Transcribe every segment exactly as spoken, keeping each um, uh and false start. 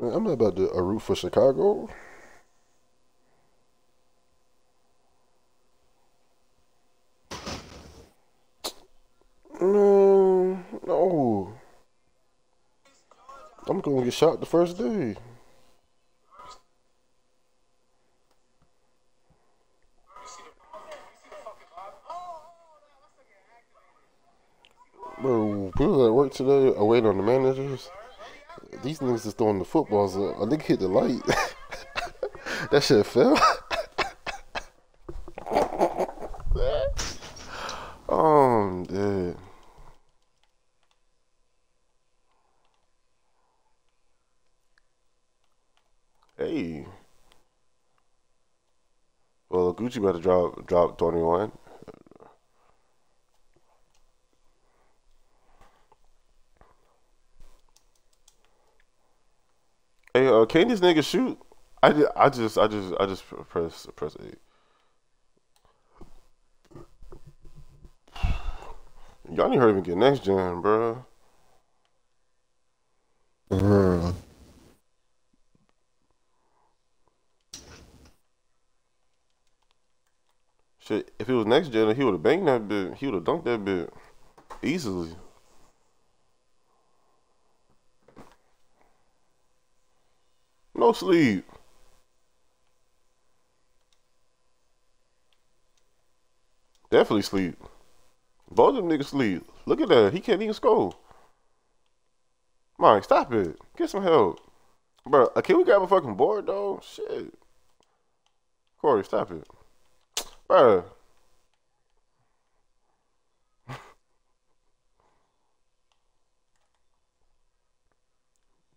Man, I'm not about to uh, root for Chicago. Man, no. I'm gonna get shot the first day. Bro, people at work today are waiting on the managers. These niggas is throwing the footballs up. A nigga hit the light. That shit fell. Oh, I'm dead. Hey. Well, Gucci about to drop, drop twenty-one. Hey, uh, can these niggas shoot? I, did, I just, I just, I just press, press eight. Y'all need to hurry up and get next gen, bro. Bruh. Shit, if it was next gen, he would have banged that bit. He would have dunked that bit easily. No sleep. Definitely sleep. Both of them niggas sleep. Look at that. He can't even score. Mike, stop it. Get some help. Bro, can we grab a fucking board, though? Shit. Corey, stop it. Bro.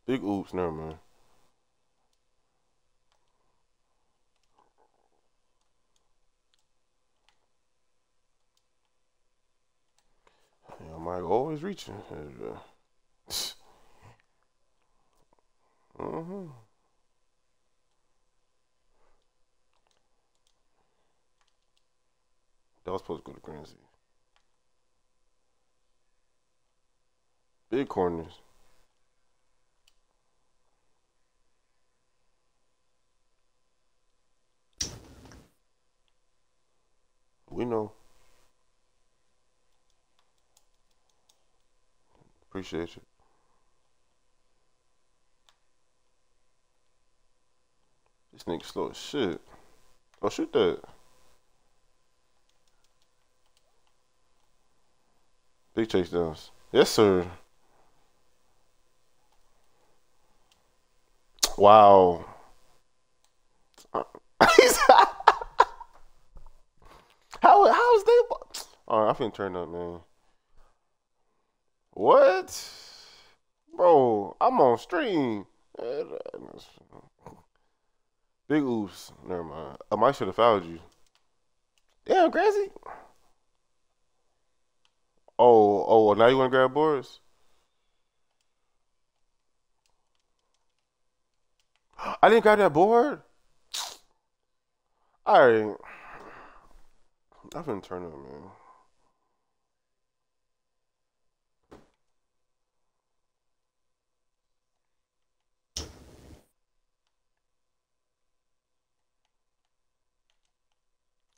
Big oops, never mind. Mike always reaching. Mm-hmm. That was supposed to go to Crancy. Big corners. We know. Appreciate it. This nigga slow as shit. Oh, shoot that. Big chase downs. Yes, sir. Wow. How how is they? All right, I finna turn up, man. What? Bro, I'm on stream. Big oops. Never mind. I might should have fouled you. Damn, Crazy. Oh, oh, well, now you want to grab boards? I didn't grab that board? All right. I'm finna turn up, man.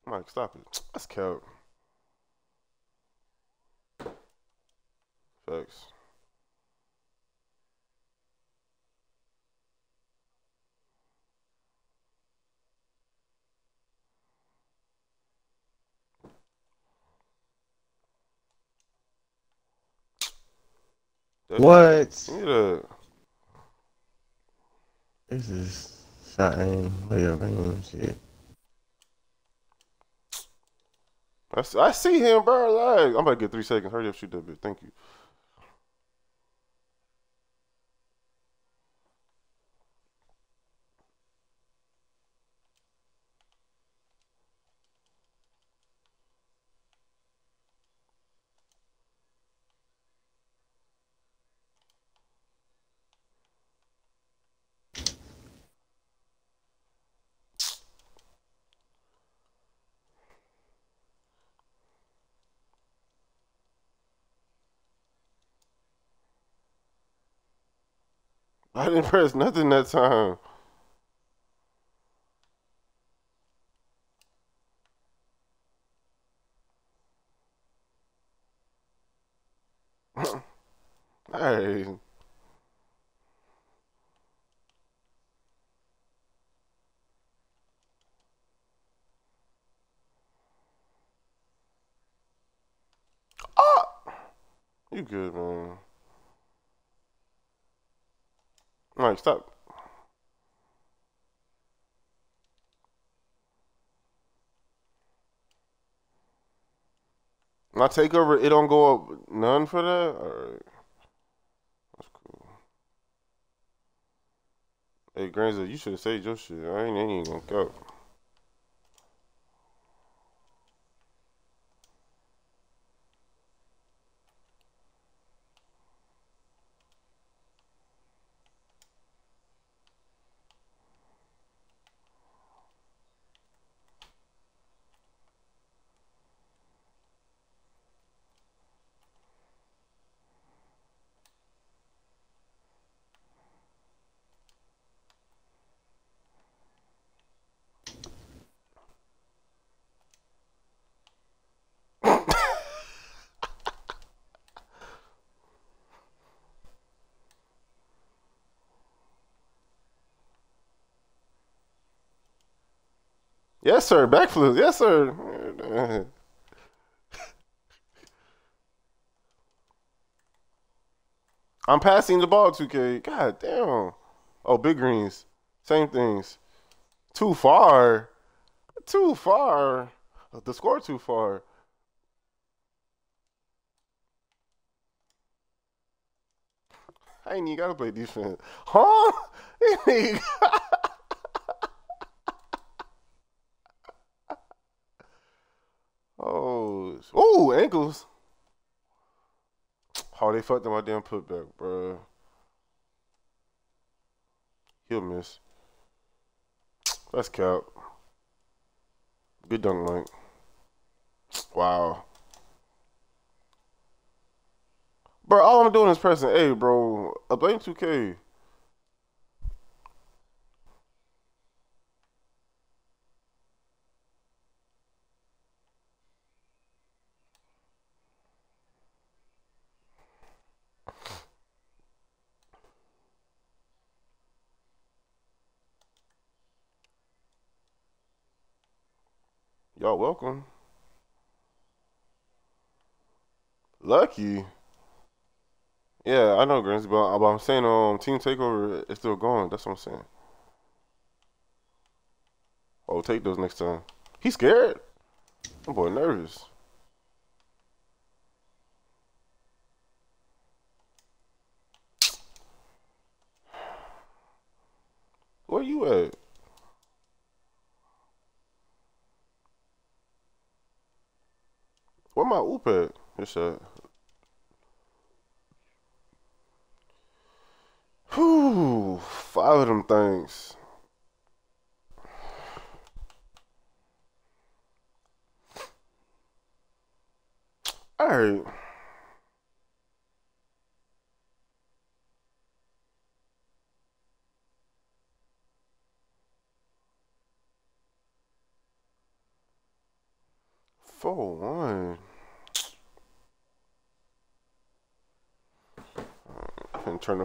Mike, stop it. That's cap. Facts. What? Yeah. This is shot aim, layup aim shit. I see, I see him, bro. Like, I'm about to get three seconds. Hurry up, shoot that bitch. Thank you. I didn't press nothing that time. Hey. Ah! You good, man. Mike, stop. My takeover, it don't go up none for that? All right. That's cool. Hey, Granger, you should have saved your shit. I ain't, ain't even gonna go. Yes, sir. Backflip. Yes, sir. I'm passing the ball, two K. God damn. Oh, big greens. Same things. Too far. Too far. The score too far. I ain't even got to play defense. Huh? Oh, ooh, ankles. Oh, they fucked up my damn putback, bro. He'll miss. That's cap. Good dunk, Mike. Wow. Bro, all I'm doing is pressing A, bro. I blame two K. Y'all welcome. Lucky. Yeah, I know, Grancy, but, but I'm saying um, team takeover is still going. That's what I'm saying. Oh, take those next time. He's scared. That boy nervous. Where you at? Where my oop at? This shit. Whew, five of them things. All right. Four one. And turn the